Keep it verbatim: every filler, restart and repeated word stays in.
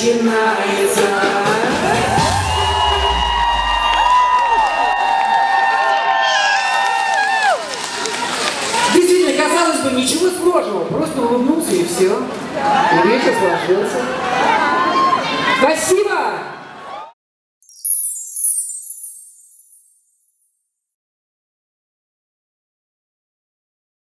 Действительно, казалось бы, ничего сложного, просто улыбнулся и все. И вечер сложился. Спасибо!